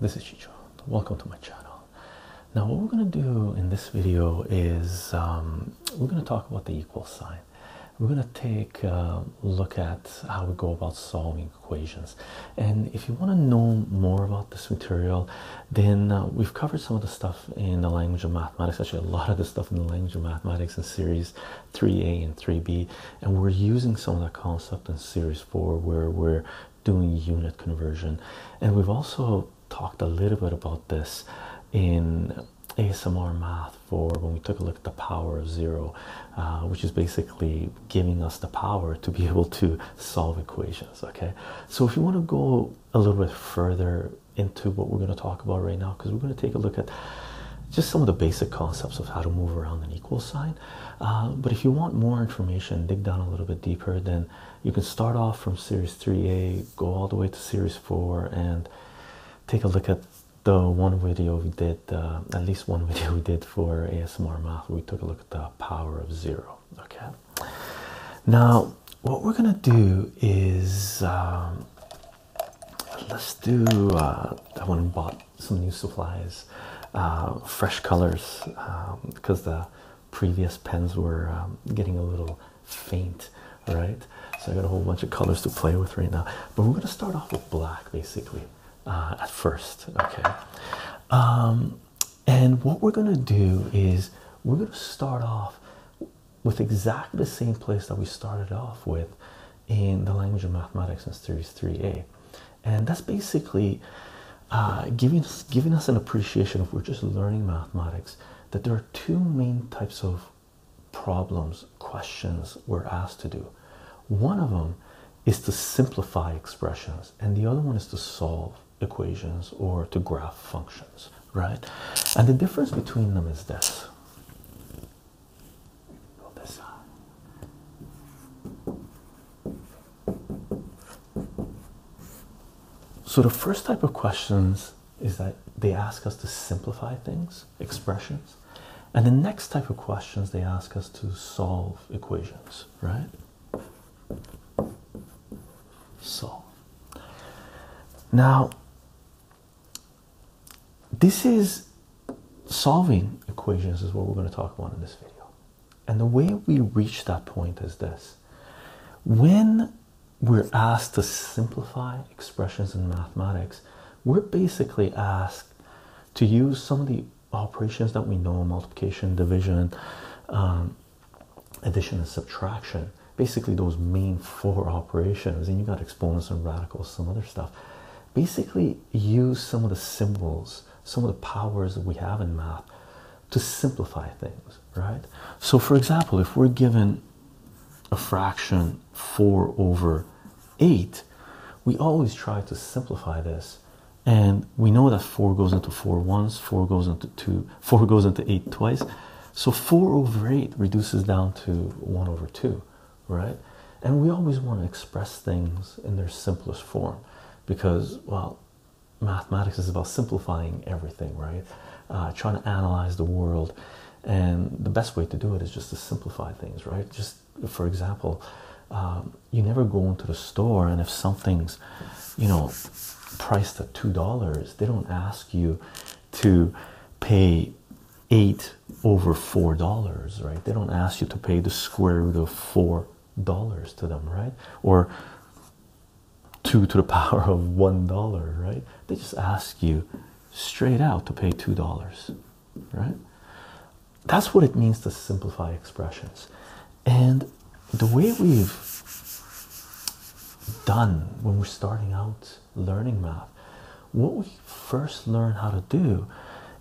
This is Chycho. Welcome to my channel. Now what we're going to do in this video is we're going to talk about the equal sign. We're going to take a look at how we go about solving equations. And if you want to know more about this material, then we've covered some of the stuff in the Language of Mathematics, actually a lot of the stuff in the Language of Mathematics in series 3A and 3B. And we're using some of that concept in series 4 where we're doing unit conversion. And we've also talked a little bit about this in ASMR math for when we took a look at the power of zero, which is basically giving us the power to be able to solve equations. Okay, so if you want to go a little bit further into what we're going to talk about right now, because we're going to take a look at just some of the basic concepts of how to move around an equal sign, but if you want more information, dig down a little bit deeper, then you can start off from series 3A, go all the way to series 4, and take a look at the one video we did, at least one video we did for ASMR math. We took a look at the power of zero. Okay, now what we're gonna do is let's do I went and bought some new supplies, fresh colors, because the previous pens were getting a little faint, right? So I got a whole bunch of colors to play with right now, but we're gonna start off with black basically. At first, okay, and what we're gonna do is we're gonna start off with exactly the same place that we started off with in the Language of Mathematics in series 3A, and that's basically giving us an appreciation, if we're just learning mathematics, that there are two main types of problems, questions we're asked to do. One of them is to simplify expressions, and the other one is to solve equations or to graph functions, right? And the difference between them is this. So the first type of questions is that they ask us to simplify things, expressions, and the next type of questions they ask us to solve equations, right? Solve. Now, this is solving equations is what we're going to talk about in this video. And the way we reach that point is this. When we're asked to simplify expressions in mathematics, we're basically asked to use some of the operations that we know, multiplication, division, addition and subtraction, basically those main four operations, and you got exponents and radicals, some other stuff. Basically use some of the symbols, some of the powers that we have in math to simplify things, right? So for example, if we're given a fraction 4/8, we always try to simplify this, and we know that 4 goes into 4 once, 4 goes into 2, 4 goes into 8 twice, so 4/8 reduces down to 1/2, right? And we always want to express things in their simplest form because, well, mathematics is about simplifying everything, right? Trying to analyze the world, and the best way to do it is just to simplify things, right? Just for example, you never go into the store, and if something's, you know, priced at $2, they don't ask you to pay 8/4, right? They don't ask you to pay the square root of $4 to them, right? Or 2 to the power of $1, right? They just ask you straight out to pay $2, right? That's what it means to simplify expressions. And the way we've done when we're starting out learning math, what we first learn how to do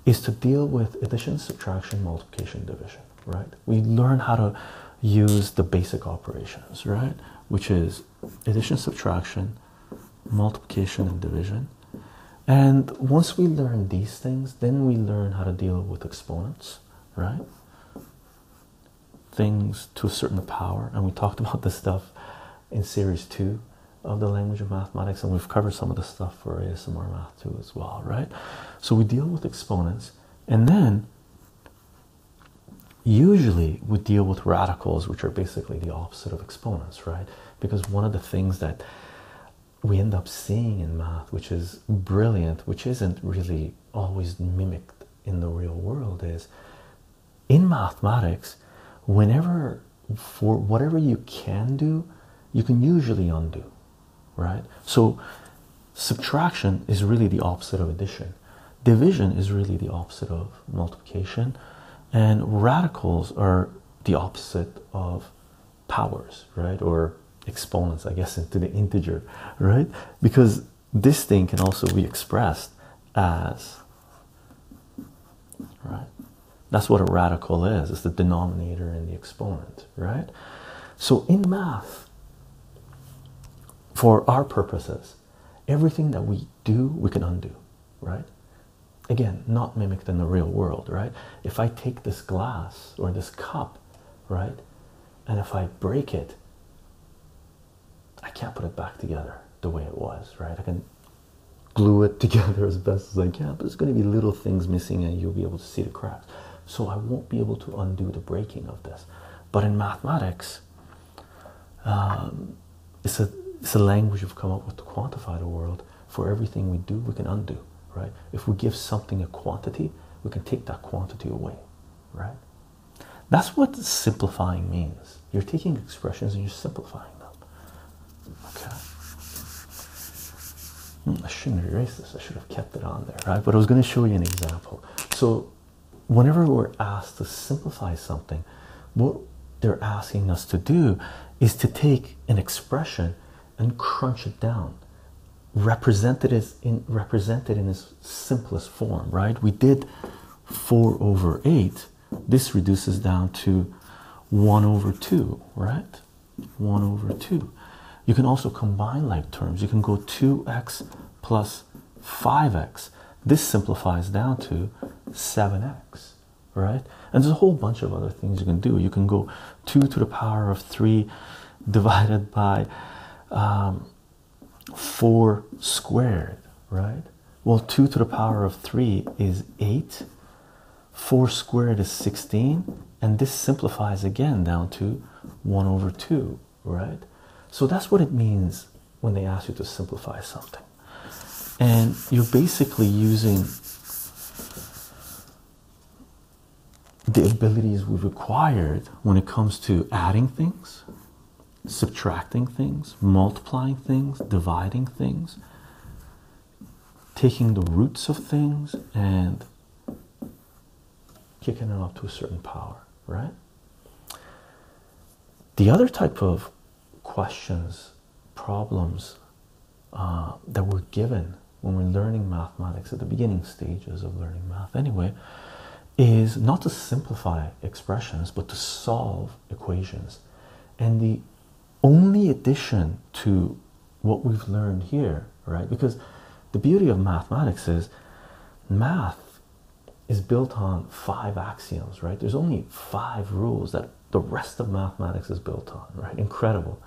is to deal with addition, subtraction, multiplication, division, right? We learn how to use the basic operations, right? Which is addition, subtraction, multiplication, and division. And once we learn these things, then we learn how to deal with exponents, right? Things to a certain power. And we talked about this stuff in series 2 of the Language of Mathematics, and we've covered some of the stuff for ASMR math too as well, right? So we deal with exponents, and then usually we deal with radicals, which are basically the opposite of exponents, right? Because one of the things that we end up seeing in math, which is brilliant, which isn't really always mimicked in the real world, is in mathematics, whenever, for whatever you can do, you can usually undo, right? So subtraction is really the opposite of addition. Division is really the opposite of multiplication, and radicals are the opposite of powers, right? Or exponents, I guess, into the integer, right? Because this thing can also be expressed as, right? That's what a radical is. It's the denominator and the exponent, right? So in math, for our purposes, everything that we do, we can undo, right? Again, not mimicked in the real world, right? If I take this glass or this cup, right, and if I break it, I can't put it back together the way it was, right? I can glue it together as best as I can, but there's going to be little things missing and you'll be able to see the cracks. So I won't be able to undo the breaking of this. But in mathematics, it's a language we've come up with to quantify the world. For everything we do, we can undo, right? If we give something a quantity, we can take that quantity away, right? That's what simplifying means. You're taking expressions and you're simplifying them. Okay. I shouldn't erase this. I should have kept it on there, right? But I was going to show you an example. So whenever we're asked to simplify something, what they're asking us to do is to take an expression and crunch it down, represent it in its simplest form, right? We did 4 over 8. This reduces down to 1 over 2, right? 1 over 2. You can also combine like terms. You can go 2x plus 5x. This simplifies down to 7x, right? And there's a whole bunch of other things you can do. You can go 2 to the power of 3 divided by 4 squared, right? Well, 2 to the power of 3 is 8. 4 squared is 16. And this simplifies again down to 1 over 2, right? So that's what it means when they ask you to simplify something. And you're basically using the abilities we've acquired when it comes to adding things, subtracting things, multiplying things, dividing things, taking the roots of things and kicking it up to a certain power, right? The other type of questions, problems that we're given when we're learning mathematics at the beginning stages of learning math anyway, is not to simplify expressions but to solve equations. And the only addition to what we've learned here, right, because the beauty of mathematics is math is built on 5 axioms, right? There's only 5 rules that the rest of mathematics is built on, right? Incredible,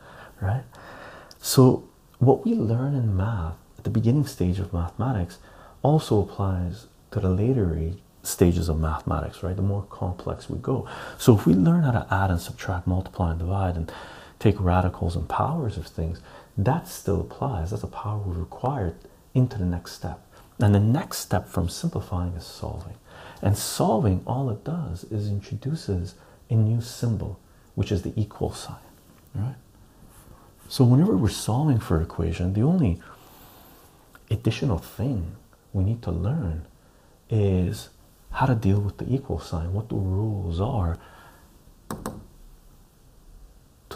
right? So what we learn in math at the beginning stage of mathematics also applies to the later stages of mathematics, right? The more complex we go. So if we learn how to add and subtract, multiply and divide and take radicals and powers of things, that still applies. That's a power we require into the next step. And the next step from simplifying is solving. And solving, all it does is introduces a new symbol, which is the equal sign, right? So whenever we're solving for an equation, the only additional thing we need to learn is how to deal with the equal sign, what the rules are to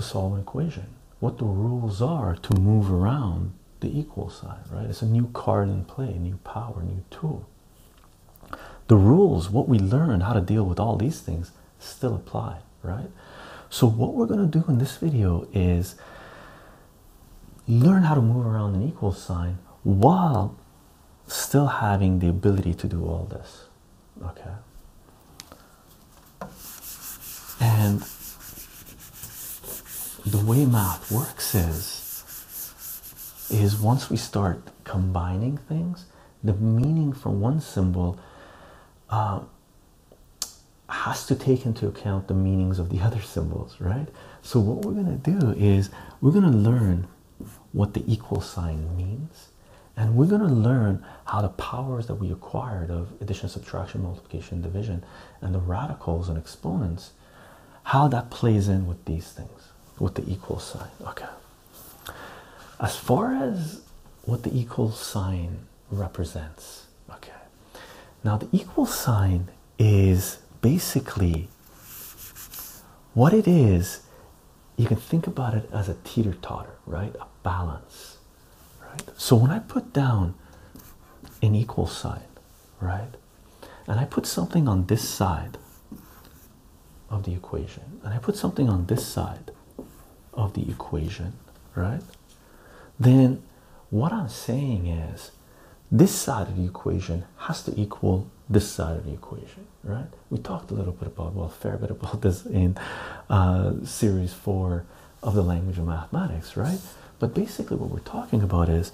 solve an equation, what the rules are to move around the equal sign, right? It's a new card in play, a new power, new tool. The rules, what we learn, how to deal with all these things still apply, right? So what we're going to do in this video is learn how to move around an equal sign while still having the ability to do all this, okay? And the way math works is once we start combining things, the meaning from one symbol has to take into account the meanings of the other symbols, right? So what we're going to do is we're going to learn what the equal sign means, and we're going to learn how the powers that we acquired of addition, subtraction, multiplication, division, and the radicals and exponents, how that plays in with these things, with the equal sign. Okay, as far as what the equal sign represents, okay, now the equal sign is basically what it is. You can think about it as a teeter-totter, right? A balance, right? So when I put down an equal sign, right, and I put something on this side of the equation, and I put something on this side of the equation, right, then what I'm saying is this side of the equation has to equal this side of the equation, right? We talked a little bit about, well, a fair bit about this in series 4 of the Language of Mathematics, right? But basically what we're talking about is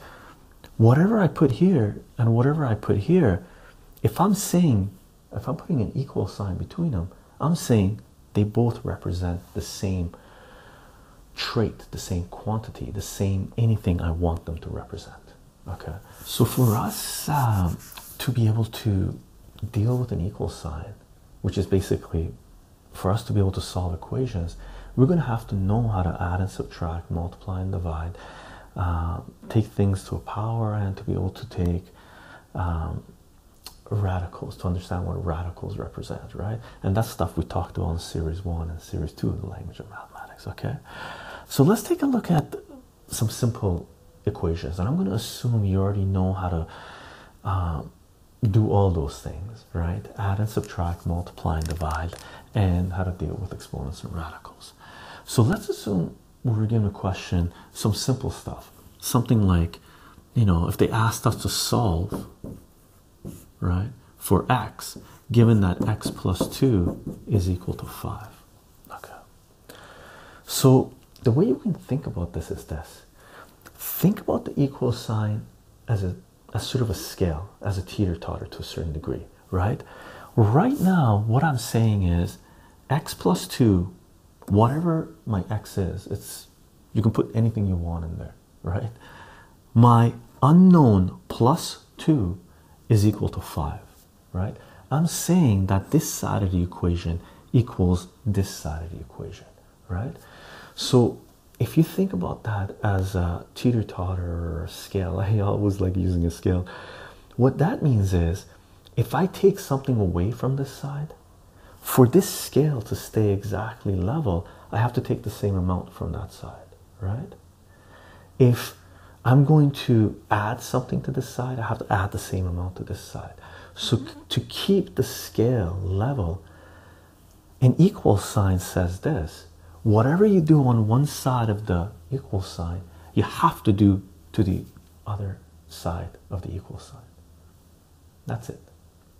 whatever I put here and whatever I put here, if I'm saying, if I'm putting an equal sign between them, I'm saying they both represent the same trait, the same quantity, the same anything I want them to represent. Okay, so for us to be able to deal with an equal sign, which is basically for us to be able to solve equations, we're going to have to know how to add and subtract, multiply and divide, take things to a power, and to be able to take radicals, to understand what radicals represent, right? And that's stuff we talked about in series 1 and series 2 of the Language of Mathematics. Okay, so let's take a look at some simple equations, and I'm going to assume you already know how to do all those things, right? Add and subtract, multiply and divide, and how to deal with exponents and radicals. So let's assume we're given a question, some simple stuff, something like, you know, if they asked us to solve, right, for x, given that x plus 2 is equal to 5. Okay, so the way you can think about this is this. Think about the equal sign as a sort of a scale, as a teeter-totter to a certain degree, right? Right now, what I'm saying is x plus 2, whatever my x is, it's, you can put anything you want in there, right? My unknown plus 2 is equal to 5, right? I'm saying that this side of the equation equals this side of the equation, right? So if you think about that as a teeter-totter or a scale, I always like using a scale. What that means is if I take something away from this side, for this scale to stay exactly level, I have to take the same amount from that side, right? If I'm going to add something to this side, I have to add the same amount to this side. So to keep the scale level, an equal sign says this. Whatever you do on one side of the equal sign, you have to do to the other side of the equal sign. That's it.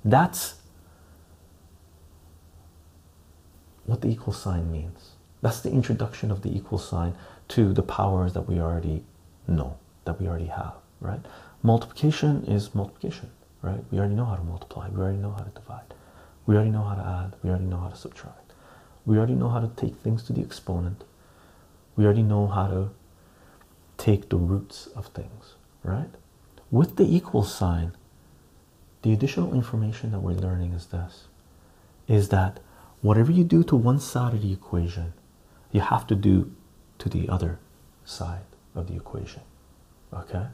That's what the equal sign means. That's the introduction of the equal sign to the powers that we already know, that we already have, right? Multiplication is multiplication, right? We already know how to multiply. We already know how to divide. We already know how to add. We already know how to subtract. We already know how to take things to the exponent. We already know how to take the roots of things, right? With the equal sign, the additional information that we're learning is this, is that whatever you do to one side of the equation, you have to do to the other side of the equation, okay?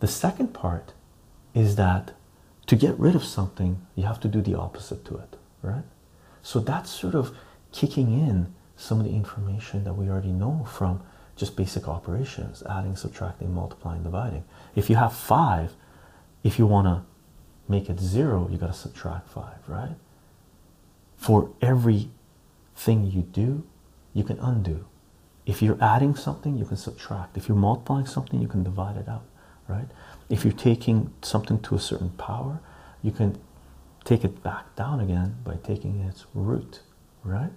The second part is that to get rid of something, you have to do the opposite to it, right? So that's sort of kicking in some of the information that we already know from just basic operations, adding, subtracting, multiplying, dividing. If you have 5, if you want to make it 0, you got to subtract 5, right? For every thing you do, you can undo. If you're adding something, you can subtract. If you're multiplying something, you can divide it out, right? If you're taking something to a certain power, you can take it back down again by taking its root, right?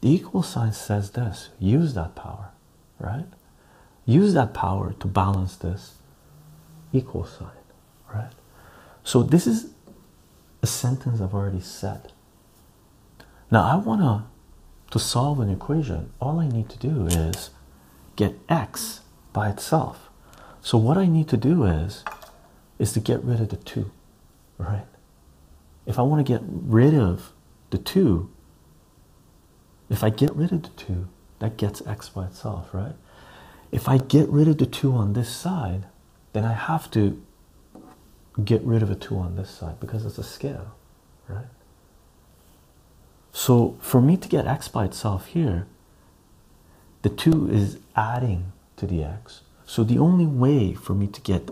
The equal sign says this, use that power, right? Use that power to balance this equal sign, right? So this is a sentence I've already said. Now I want to solve an equation. All I need to do is get x by itself. So what I need to do is to get rid of the 2, right? If I want to get rid of the 2, if I get rid of the 2, that gets x by itself, right? If I get rid of the 2 on this side, then I have to get rid of a 2 on this side because it's a scale, right? So for me to get x by itself here, the 2 is adding to the x. So the only way for me to get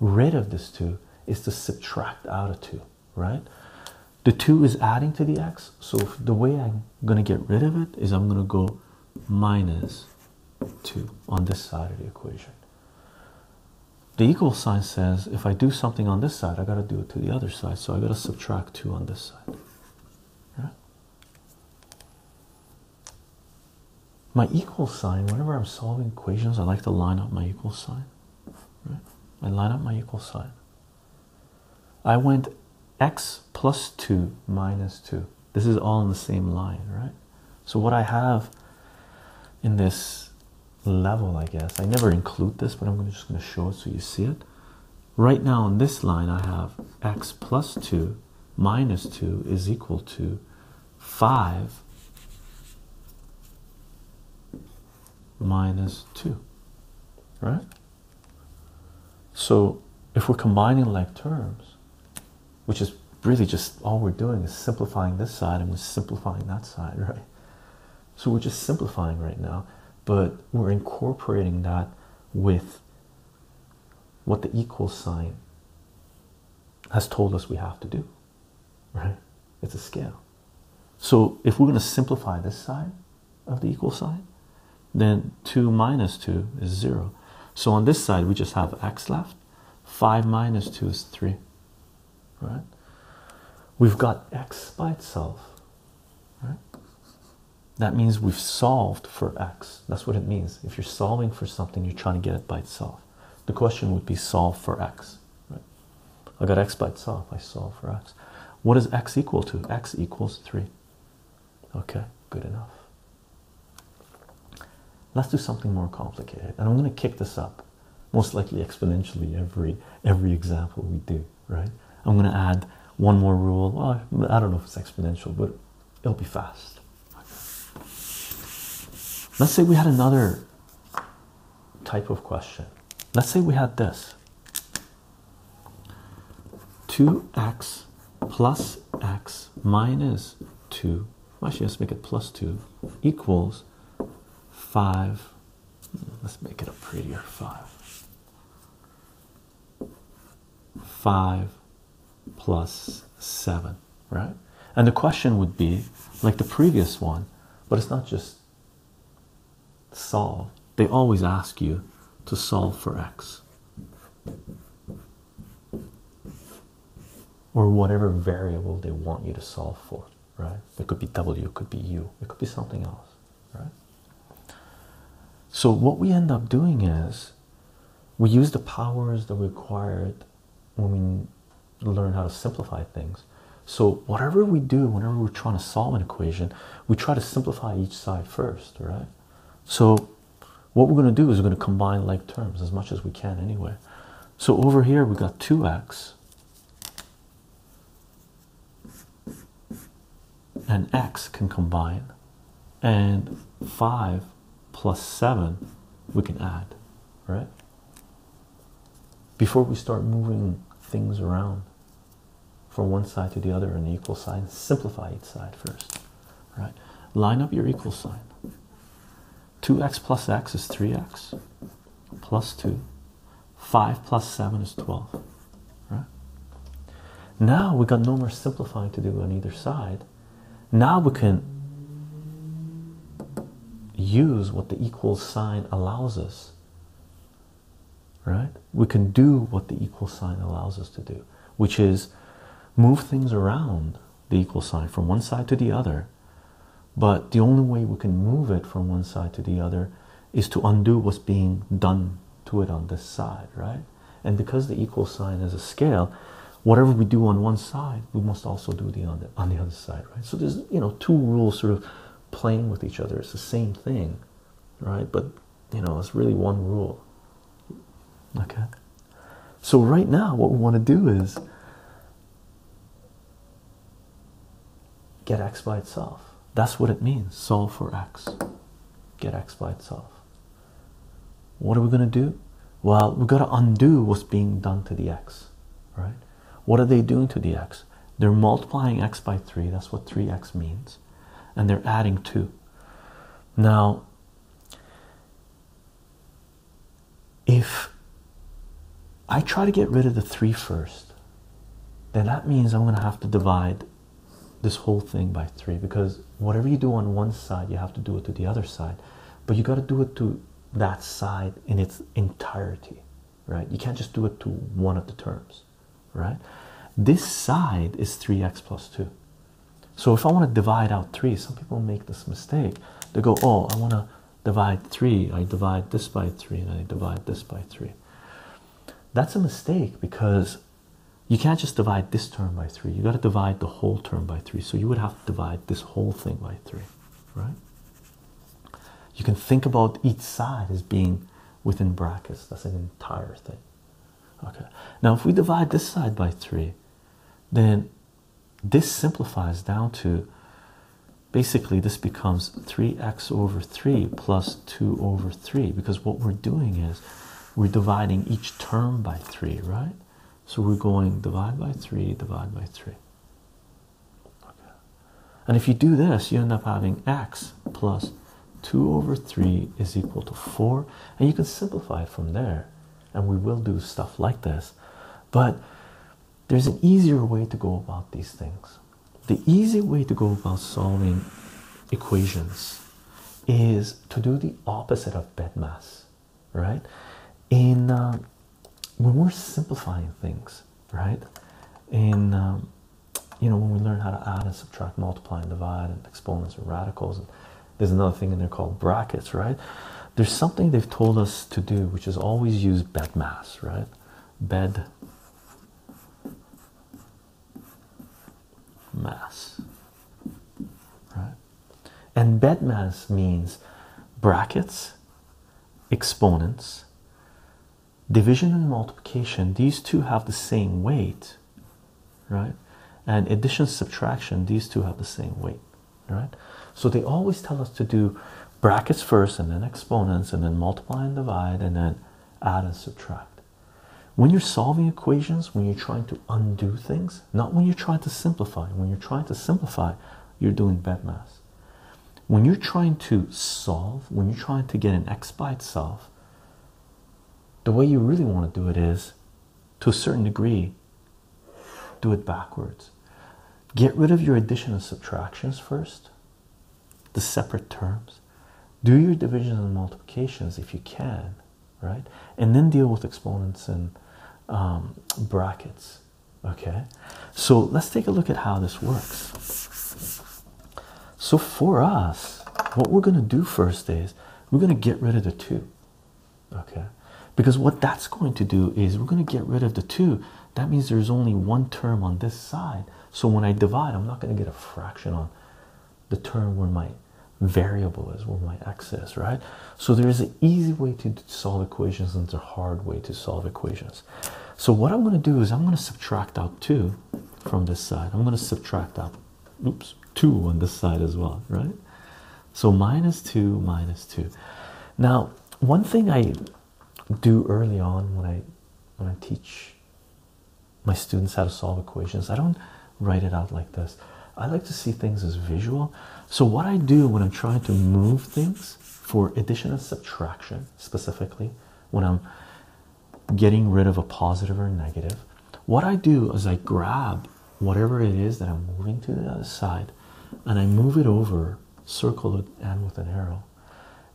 rid of this 2 is to subtract out a 2, right? The 2 is adding to the x, so the way I'm going to get rid of it is I'm going to go minus 2 on this side of the equation. The equal sign says if I do something on this side, I got to do it to the other side, so I got to subtract 2 on this side. Right? My equal sign, whenever I'm solving equations, I like to line up my equal sign. Right? I line up my equal sign. I went x plus 2 minus 2. This is all in the same line, right? So what I have in this level, I guess, I never include this, but I'm just going to show it so you see it. Right now on this line, I have x plus 2 minus 2 is equal to 5 minus 2, right? So if we're combining like terms, which is really just all we're doing is simplifying this side and we're simplifying that side, right? So we're just simplifying right now, but we're incorporating that with what the equal sign has told us we have to do, right? It's a scale. So if we're going to simplify this side of the equal sign, then 2 minus 2 is 0. So on this side, we just have x left. 5 minus 2 is 3, right? We've got x by itself, right? That means we've solved for x. That's what it means. If you're solving for something, you're trying to get it by itself. The question would be solve for x, right? I got x by itself. I solve for x. What is x equal to? X equals 3. Okay, good enough. Let's do something more complicated. And I'm going to kick this up, most likely exponentially, every example we do, right? I'm going to add one more rule. Well, I don't know if it's exponential, but it'll be fast. Let's say we had another type of question. Let's say we had this. 2x plus x minus 2, actually let's make it plus 2, equals 5. Let's make it a prettier 5. 5 plus 7, right? And the question would be, like the previous one, but it's not just solve. They always ask you to solve for x or whatever variable they want you to solve for, right? It could be w, it could be u, it could be something else, right? So what we end up doing is we use the powers that we acquired when we learn how to simplify things. So whatever we do, whenever we're trying to solve an equation, we try to simplify each side first, right? So what we're going to do is we're going to combine like terms as much as we can anyway. So over here we got 2x and x can combine, and 5 plus 7 we can add, right? Before we start moving things around from one side to the other and the equal sign, simplify each side first, right? Line up your equal sign. 2x plus x is 3x plus 2. 5 plus 7 is 12. Right? Now we got no more simplifying to do on either side. Now we can use what the equal sign allows us. Right? We can do what the equal sign allows us to do, which is move things around the equal sign from one side to the other. But the only way we can move it from one side to the other is to undo what's being done to it on this side, right? And because the equal sign is a scale, whatever we do on one side, we must also do on the other side, right? So there's, you know, two rules sort of playing with each other. It's the same thing, right? But You know, it's really one rule. Okay, so right now what we want to do is get x by itself. That's what it means, solve for x, get x by itself. What are we going to do? Well, we've got to undo what's being done to the x, right? What are they doing to the x? They're multiplying x by 3. That's what 3x means. And they're adding 2. Now, if I try to get rid of the 3 first, then that means I'm going to have to divide this whole thing by 3, because whatever you do on one side, you have to do it to the other side. But you got to do it to that side in its entirety, right? You can't just do it to one of the terms, right? This side is 3x plus 2. So if I want to divide out 3, some people make this mistake. They go, oh, I want to divide 3. I divide this by 3 and I divide this by 3. That's a mistake, because you can't just divide this term by 3. You got to divide the whole term by 3. So you would have to divide this whole thing by 3, right? You can think about each side as being within brackets. That's an entire thing. Okay, now if we divide this side by 3, then this simplifies down to, basically this becomes 3x over 3 plus 2 over 3, because what we're doing is we're dividing each term by 3, right? So we're going divide by 3, divide by 3. Okay. And if you do this, you end up having x plus 2 over 3 is equal to 4, and you can simplify it from there. And we will do stuff like this, but there's an easier way to go about these things. The easy way to go about solving equations is to do the opposite of BEDMAS, right? In when we're simplifying things, right? In you know, when we learn how to add and subtract, multiply and divide, and exponents and radicals, and there's another thing in there called brackets, right? There's something they've told us to do, which is always use BEDMAS, right? BEDMAS, right? And BEDMAS means brackets, exponents, division and multiplication. These two have the same weight, right? And addition, subtraction, these two have the same weight, right? So they always tell us to do brackets first, and then exponents, and then multiply and divide, and then add and subtract. When you're solving equations, when you're trying to undo things, not when you're trying to simplify. When you're trying to simplify, you're doing BEDMAS. When you're trying to solve, when you're trying to get an x by itself, the way you really want to do it is, to a certain degree, do it backwards. Get rid of your addition and subtractions first, the separate terms. Do your divisions and multiplications if you can, right? And then deal with exponents and brackets, okay? So let's take a look at how this works. So for us, what we're going to do first is we're going to get rid of the 2, okay? Because what that's going to do is we're going to get rid of the 2. That means there's only one term on this side. So when I divide, I'm not going to get a fraction on the term where my variable is, where my x is, right? So there is an easy way to solve equations and a hard way to solve equations. So what I'm going to do is I'm going to subtract out 2 from this side. I'm going to subtract out 2 on this side as well, right? So minus 2 minus 2. Now, one thing I do early on when I teach my students how to solve equations, I don't write it out like this. I like to see things as visual. So what I do when I'm trying to move things for addition and subtraction, specifically when I'm getting rid of a positive or a negative, what I do is I grab whatever it is that I'm moving to the other side, and I move it over, circle it, and with an arrow.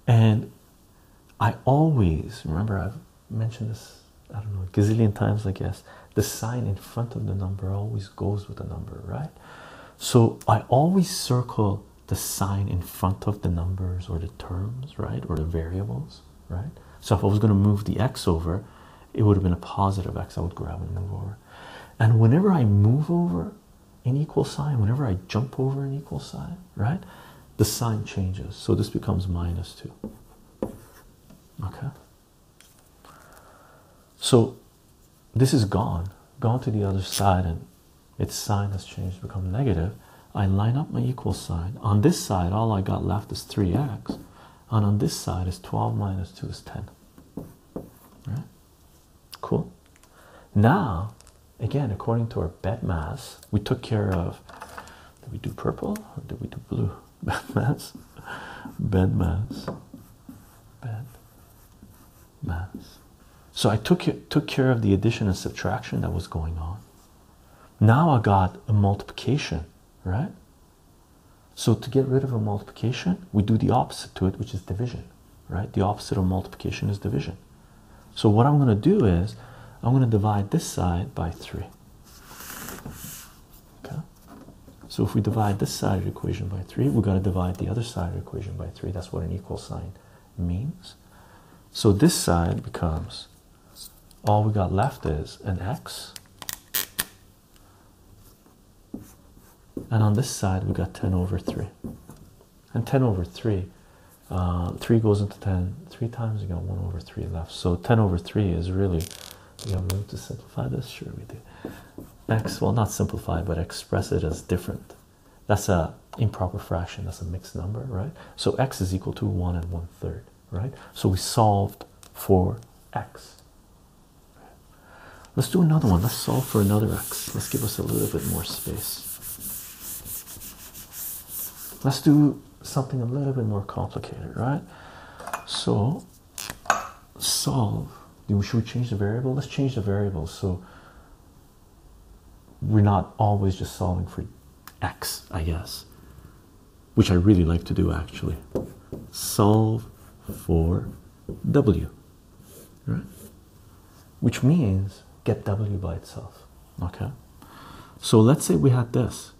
And I always, remember I've mentioned this, I don't know, a gazillion times I guess, the sign in front of the number always goes with the number, right? So I always circle the sign in front of the numbers or the terms, right? Or the variables, right? So if I was going to move the x over, it would have been a positive x I would grab and move over. And whenever I move over an equal sign, whenever I jump over an equal sign, right? The sign changes. So this becomes minus 2. Okay, so this is gone to the other side, and its sign has changed, become negative. I line up my equal sign. On this side, all I got left is 3x, and on this side is 12 minus 2 is 10. All right, cool. Now, again, according to our BEDMAS, we took care of, did we do purple or did we do blue? BEDMAS. So I took care of the addition and subtraction that was going on. Now I got a multiplication, right? So to get rid of a multiplication, we do the opposite to it, which is division, right? The opposite of multiplication is division. So what I'm going to do is I'm going to divide this side by 3. Okay, so if we divide this side of the equation by 3, we're going to divide the other side of the equation by 3. That's what an equal sign means. So this side becomes, all we got left is an x, and on this side we got 10 over 3, and 10 over 3, 3 goes into 10 3 times, you got 1 over 3 left. So 10 over 3 is really, we have room to simplify this? Sure we do. X, well, not simplify, but express it as different. That's a improper fraction, that's a mixed number, right? So x is equal to 1 and 1/3, right? So we solved for x. Let's do another one. Let's solve for another x. Let's give us a little bit more space. Let's do something a little bit more complicated, right? So solve. Should we change the variable? Let's change the variable so we're not always just solving for x, I guess, which I really like to do actually. Solve for w, right? Which means get w by itself. Okay, so let's say we had this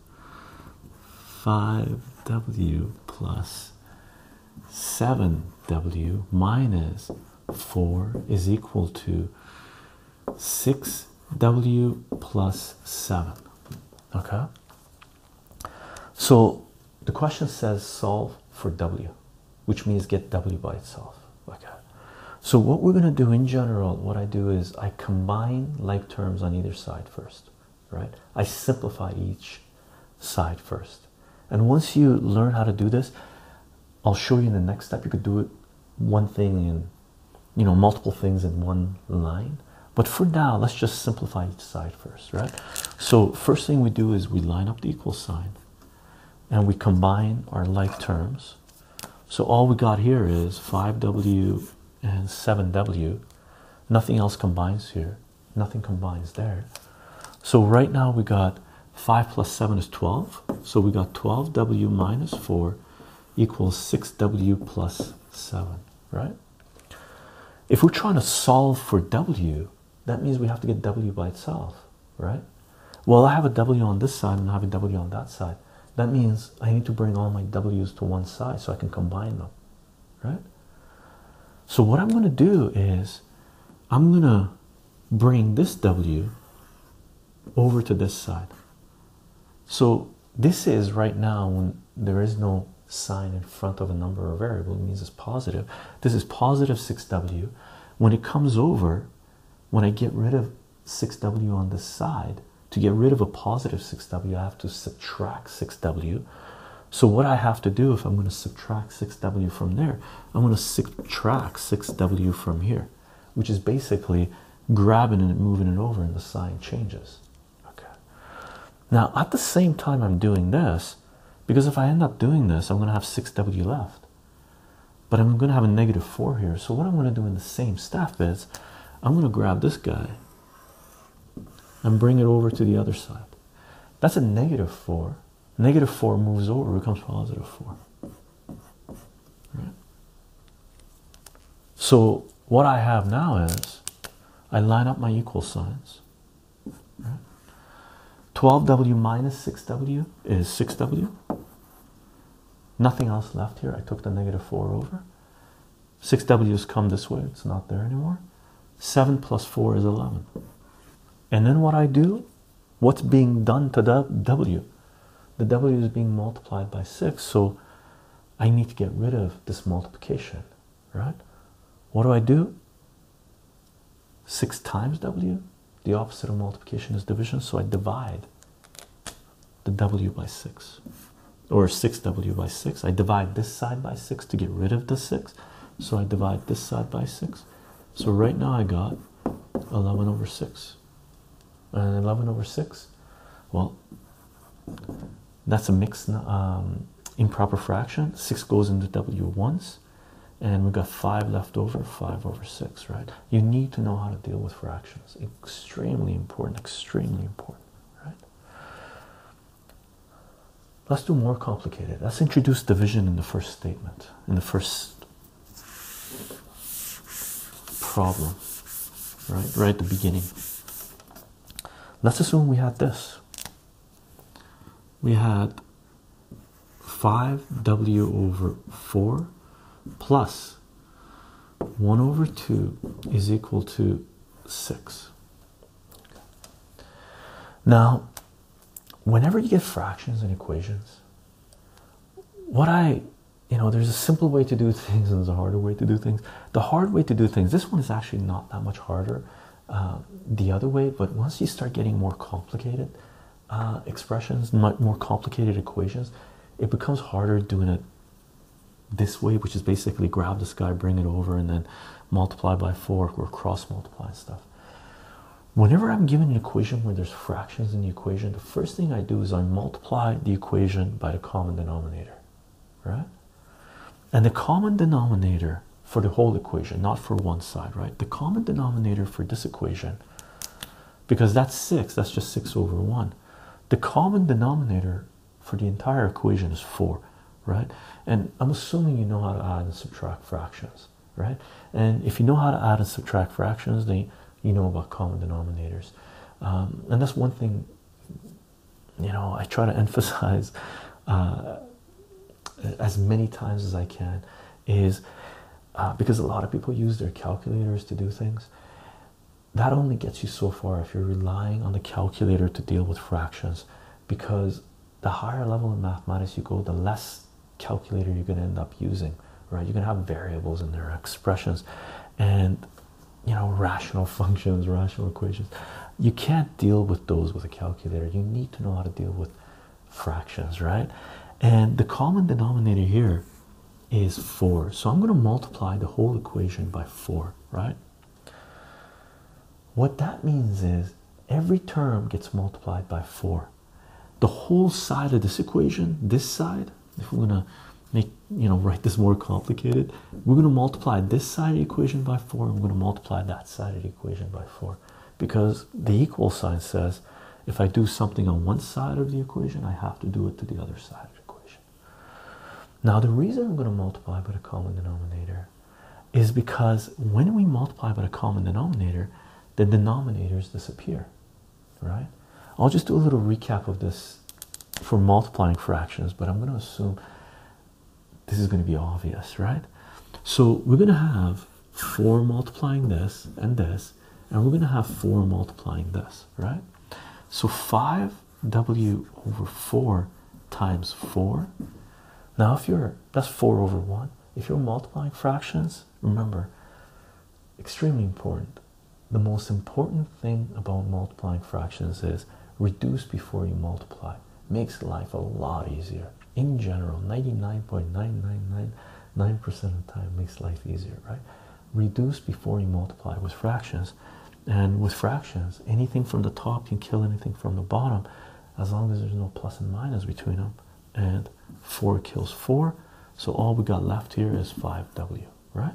5w plus 7w minus 4 is equal to 6w plus 7. Okay, so the question says solve for w, which means get w by itself. Okay, so what we're going to do in general, what I do is I combine like terms on either side first, right? I simplify each side first, and once you learn how to do this, I'll show you in the next step. You could do it one thing in, you know, multiple things in one line, but for now let's just simplify each side first, right? So first thing we do is we line up the equal sign and we combine our like terms. So all we got here is 5w and 7w. Nothing else combines here, nothing combines there. So right now we got 5 plus 7 is 12, so we got 12w minus 4 equals 6w plus 7, right? If we're trying to solve for w, that means we have to get w by itself, right? Well, I have a w on this side and I have a w on that side. That means I need to bring all my w's to one side so I can combine them, right? So what I'm going to do is I'm going to bring this w over to this side. So this is right now when there is no sign in front of a number or variable, it means it's positive. This is positive 6w. When it comes over, when I get rid of 6w on this side, to get rid of a positive 6w, I have to subtract 6w. So what I have to do, if I'm going to subtract 6w from there, I'm going to subtract 6w from here, which is basically grabbing and moving it over, and the sign changes. Okay. Now at the same time I'm doing this, because if I end up doing this, I'm going to have 6w left, but I'm going to have a negative 4 here. So what I'm going to do in the same step is I'm going to grab this guy and bring it over to the other side. That's a negative 4. Negative 4 moves over, becomes positive 4. Right? So what I have now is I line up my equal signs. Right? 12w minus 6w is 6w. Nothing else left here. I took the negative 4 over. 6w's come this way, it's not there anymore. 7 plus 4 is 11. And then what I do, what's being done to the w? The w is being multiplied by 6, so I need to get rid of this multiplication, right? What do? 6 times W. The opposite of multiplication is division, so I divide the W by 6, or 6W by 6. I divide this side by 6 to get rid of the 6, so I divide this side by 6. So right now I got 11 over 6. And 11 over 6, well, that's a mixed improper fraction. 6 goes into W once, and we got 5 left over, 5 over 6, right? You need to know how to deal with fractions. Extremely important, extremely important, right? Let's do more complicated. Let's introduce division in the first statement, in the first problem, right? Right at the beginning. Let's assume we had this. We had 5W over 4 plus 1 over 2 is equal to 6. Now, whenever you get fractions and equations, there's a simple way to do things and there's a harder way to do things. The hard way to do things, this one is actually not that much harder the other way, but once you start getting more complicated expressions, more complicated equations, it becomes harder doing it this way, which is basically grab this guy, bring it over, and then multiply by 4 or cross multiply and stuff. Whenever I'm given an equation where there's fractions in the equation, the first thing I do is I multiply the equation by the common denominator, right? And the common denominator for the whole equation, not for one side, right? The common denominator for this equation, because that's 6, that's just 6 over 1. The common denominator for the entire equation is 4, right? And I'm assuming you know how to add and subtract fractions, right? And if you know how to add and subtract fractions, then you know about common denominators. And that's one thing, I try to emphasize as many times as I can is because a lot of people use their calculators to do things. That only gets you so far if you're relying on the calculator to deal with fractions, because the higher level in mathematics you go, the less calculator you're going to end up using, right? You're going to have variables in their expressions and, rational functions, rational equations. You can't deal with those with a calculator. You need to know how to deal with fractions, right? And the common denominator here is 4. So I'm going to multiply the whole equation by 4, right? What that means is every term gets multiplied by 4. The whole side of this equation, this side, if we're going to make, write this more complicated, we're going to multiply this side of the equation by 4, and we're going to multiply that side of the equation by 4, because the equal sign says if I do something on one side of the equation, I have to do it to the other side of the equation. Now, the reason I'm going to multiply by the common denominator is because when we multiply by the common denominator, the denominators disappear, right? I'll just do a little recap of this for multiplying fractions, but I'm going to assume this is going to be obvious, right? So we're going to have 4 multiplying this, and we're going to have 4 multiplying this, right? So 5W over 4 times 4. Now, that's 4 over 1. If you're multiplying fractions, remember, extremely important. The most important thing about multiplying fractions is reduce before you multiply. Makes life a lot easier. In general, 99.999% of the time makes life easier, right? Reduce before you multiply with fractions. And with fractions, anything from the top can kill anything from the bottom, as long as there's no plus and minus between them. And 4 kills 4. So all we got left here is 5W, right?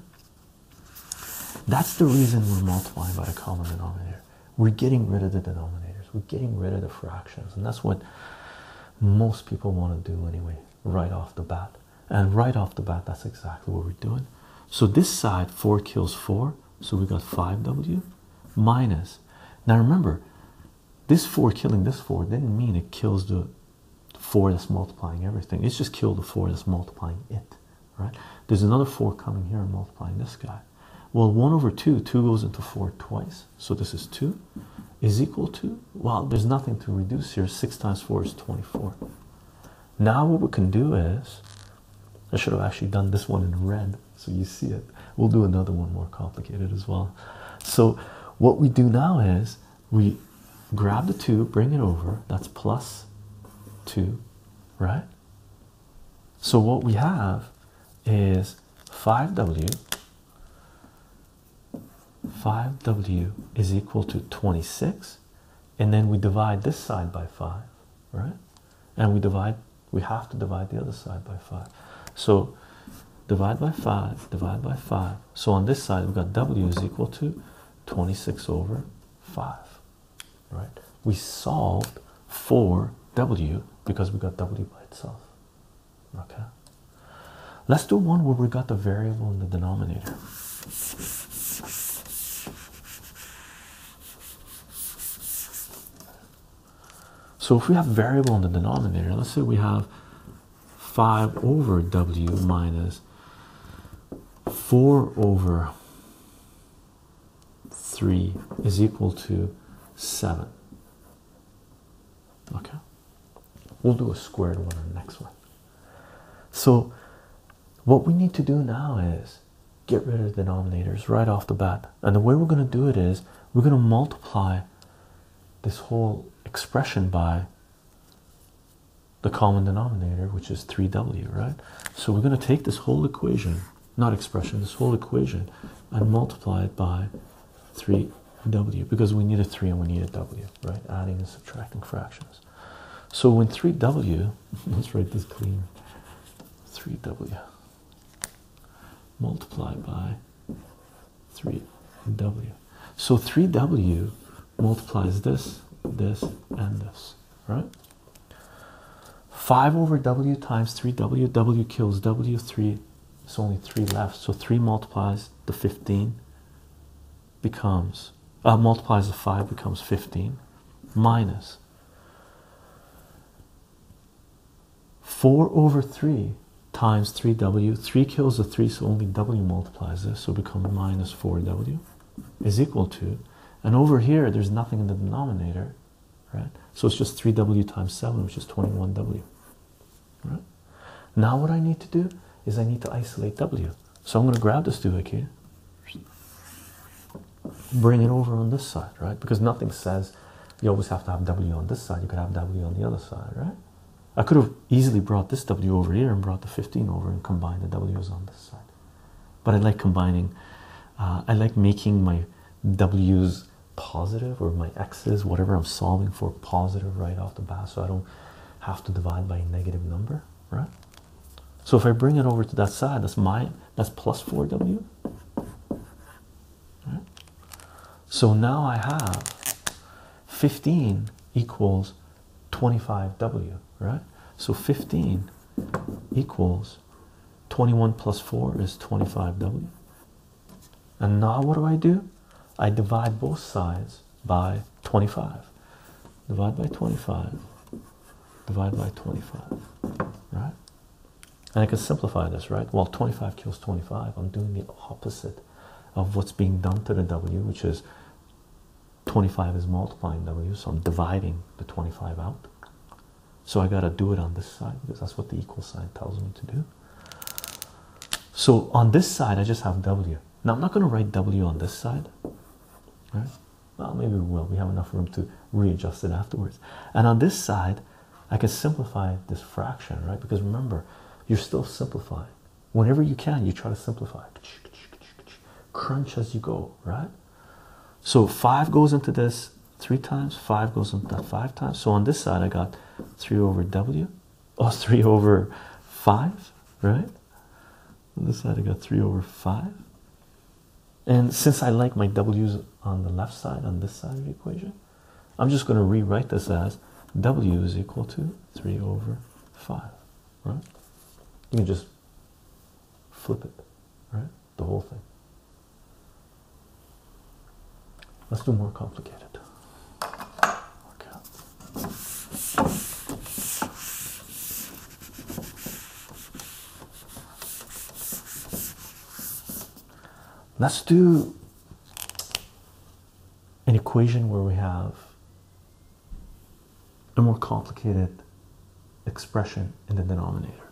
That's the reason we're multiplying by a common denominator. We're getting rid of the denominators. We're getting rid of the fractions. And that's what most people want to do anyway, right off the bat. And right off the bat, that's exactly what we're doing. So this side, 4 kills 4. So we got 5W minus. Now remember, this 4 killing this 4 didn't mean it kills the 4 that's multiplying everything. It's just killed the 4 that's multiplying it, right? There's another 4 coming here and multiplying this guy. Well, 1 over 2, 2 goes into 4 twice, so this is 2, is equal to, well, there's nothing to reduce here, 6 times 4 is 24. Now what we can do is, I should have actually done this one in red so you see it. We'll do another one more complicated as well. So what we do now is we grab the 2, bring it over, that's plus 2, right? So what we have is 5w is equal to 26, and then we divide this side by 5, right? And we have to divide the other side by 5. So divide by 5, divide by 5. So on this side, we've got w is equal to 26 over 5, right? We solved for w because we got w by itself, okay? Let's do one where we got the variable in the denominator. So if we have variable in the denominator, let's say we have 5 over w minus 4 over 3 is equal to 7. Okay, we'll do a squared one on the next one. So what we need to do now is get rid of the denominators right off the bat, and the way we're going to do it is we're going to multiply this whole expression by the common denominator, which is 3w, right? So we're going to take this whole equation, not expression, this whole equation, and multiply it by 3w because we need a 3 and we need a w, right? Adding and subtracting fractions. So when 3w, let's write this clean, 3w multiplied by 3w. So 3w multiplies this, this, and this, right? 5 over w times 3w, w kills w, 3, it's only 3 left, so 3 multiplies the 15 becomes, multiplies the 5 becomes 15, minus 4 over 3 times 3w, 3 kills the 3, so only w multiplies this, so becomes minus 4w is equal to, and over here, there's nothing in the denominator, right? So it's just 3w times 7, which is 21w, right? Now what I need to do is I need to isolate w. So I'm going to grab this duvik here, bring it over on this side, right? Because nothing says you always have to have w on this side. You could have w on the other side, right? I could have easily brought this w over here and brought the 15 over and combined the w's on this side. But I like combining, I like making my w's positive, or my x's, whatever I'm solving for, positive right off the bat, so I don't have to divide by a negative number, right? So if I bring it over to that side, that's plus 4w, right? So now I have 15 equals 25w, right? So 15 equals 21 plus 4 is 25w, and now what do? I divide both sides by 25, divide by 25, divide by 25, right? And I can simplify this, right? Well, 25 kills 25. I'm doing the opposite of what's being done to the w, which is 25 is multiplying w, so I'm dividing the 25 out. So I got to do it on this side because that's what the equal sign tells me to do. So on this side, I just have w. Now I'm not going to write w on this side. Right? Well, maybe we will. We have enough room to readjust it afterwards. And on this side, I can simplify this fraction, right? Because remember, you're still simplifying. Whenever you can, you try to simplify. Crunch as you go, right? So 5 goes into this 3 times, 5 goes into that 5 times. So on this side, I got 3 over w, or 3 over 5, right? On this side, I got 3 over 5. And since I like my w's on the left side, on this side of the equation, I'm just going to rewrite this as w is equal to 3 over 5, right? You can just flip it, right? The whole thing. Let's do more complicated. Okay. Let's do an equation where we have a more complicated expression in the denominator.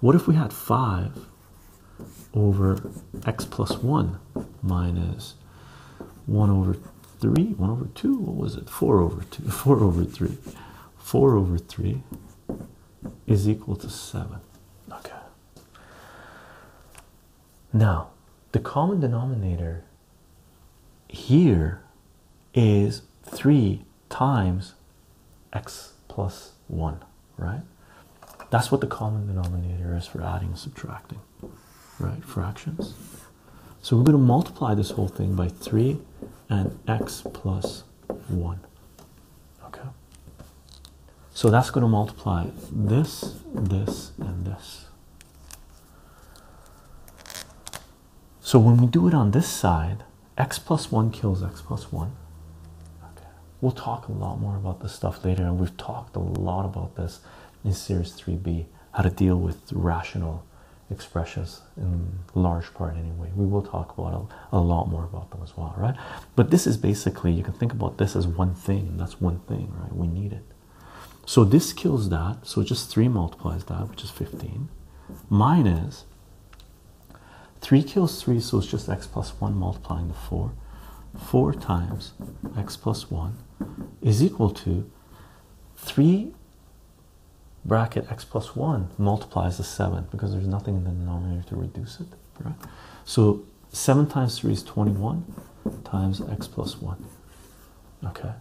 What if we had 5 over x plus 1 minus 1 over 3, 1 over 2, what was it, 4 over 2, 4 over 3, 4 over 3 is equal to 7, okay. Now, the common denominator here is 3 times x plus 1, right? That's what the common denominator is for adding and subtracting, right? Fractions. So we're going to multiply this whole thing by 3 and x plus 1, okay? So that's going to multiply this, this, and this. So when we do it on this side, x plus 1 kills x plus 1. Okay. We'll talk a lot more about this stuff later, and we've talked a lot about this in series 3b, how to deal with rational expressions in large part anyway. We will talk about a lot more about them as well, right? But this is basically, you can think about this as one thing, and that's one thing, right? We need it. So this kills that, so just 3 multiplies that, which is 15, minus 3 kills 3, so it's just x plus 1 multiplying the 4. 4 times x plus 1 is equal to 3 bracket x plus 1 multiplies the 7, because there's nothing in the denominator to reduce it, right? So 7 times 3 is 21 times x plus 1, okay?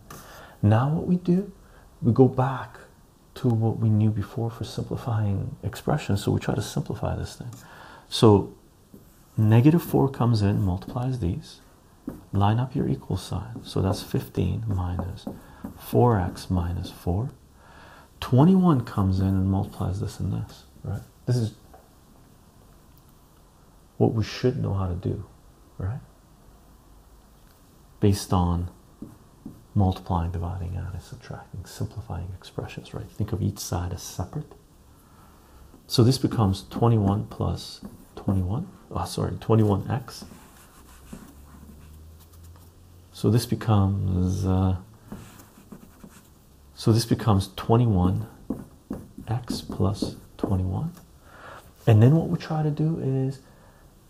Now what we do, we go back to what we knew before for simplifying expressions, so we try to simplify this thing. So negative 4 comes in, multiplies these, line up your equal sign, so that's 15 minus 4x minus 4. 21 comes in and multiplies this and this, right? This is what we should know how to do, right? Based on multiplying, dividing, adding, subtracting, simplifying expressions, right? Think of each side as separate. So this becomes 21 plus 21. Oh, sorry, 21x. So this becomes 21x plus 21. And then what we try to do is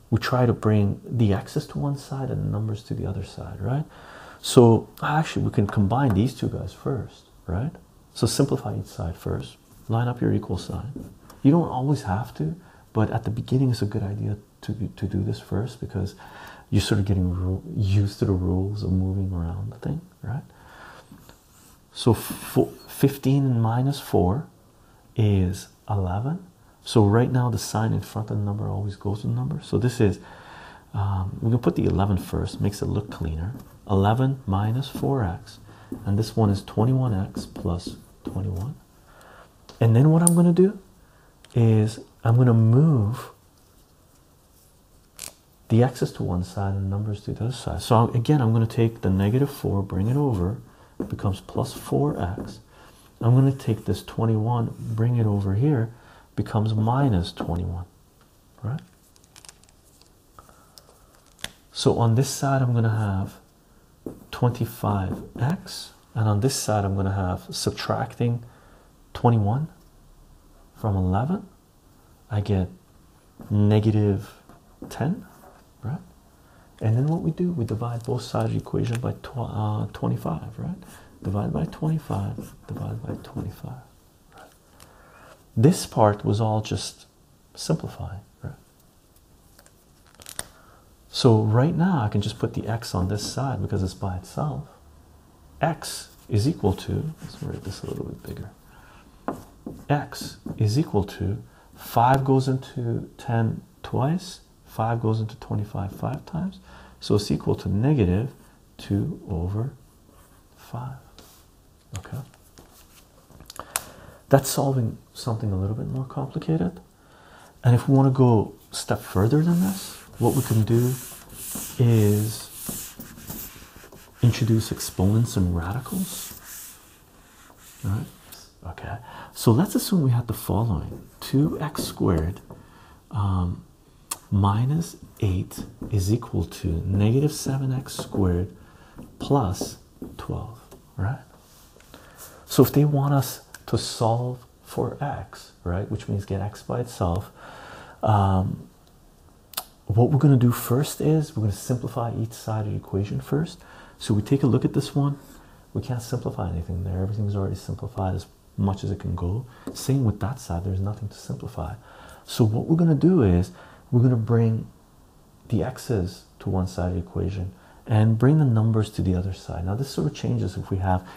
we try to bring the x's to one side and the numbers to the other side, right? So actually we can combine these two guys first, right? So simplify each side first. Line up your equal sign. You don't always have to, but at the beginning it's a good idea to do this first, because you're sort of getting used to the rules of moving around the thing, right? So 15 minus 4 is 11. So right now the sign in front of the number always goes to the number. So this is, we're going to put the 11 first, makes it look cleaner. 11 minus 4x, and this one is 21x plus 21. And then what I'm going to do is I'm going to move the x's to one side and the numbers to the other side. So again, I'm going to take the negative 4, bring it over, it becomes plus 4x. I'm going to take this 21, bring it over here, becomes minus 21, right? So on this side, I'm going to have 25x, and on this side, I'm going to have subtracting 21 from 11. I get negative 10, right? And then what we do, we divide both sides of the equation by 25, right? Divide by 25, divide by 25, right? This part was all just simplifying, right? So right now I can just put the x on this side because it's by itself. X is equal to, let's write this a little bit bigger. X is equal to 5 goes into 10 twice, 5 goes into 25 5 times, so it's equal to negative 2 over 5, okay? That's solving something a little bit more complicated, and if we want to go a step further than this, what we can do is introduce exponents and radicals, all right? Okay, so let's assume we had the following. 2x squared minus 8 is equal to negative 7x squared plus 12, right? So if they want us to solve for x, right? Which means get x by itself. What we're going to do first is we're going to simplify each side of the equation first. So we take a look at this one. We can't simplify anything there. Everything's already simplified as much as it can go. Same with that side. There's nothing to simplify. So what we're going to do is we're going to bring the x's to one side of the equation and bring the numbers to the other side. Now this sort of changes if we have